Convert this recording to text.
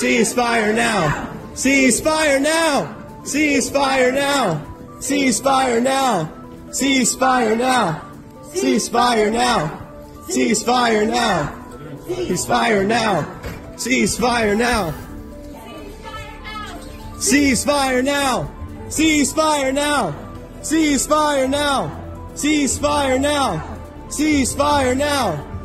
Ceasefire now! Ceasefire now! Ceasefire now! Ceasefire now! Ceasefire now! Ceasefire now! Ceasefire now! Ceasefire now! Ceasefire now! Ceasefire now! Ceasefire now! Ceasefire now! Ceasefire now! Ceasefire now!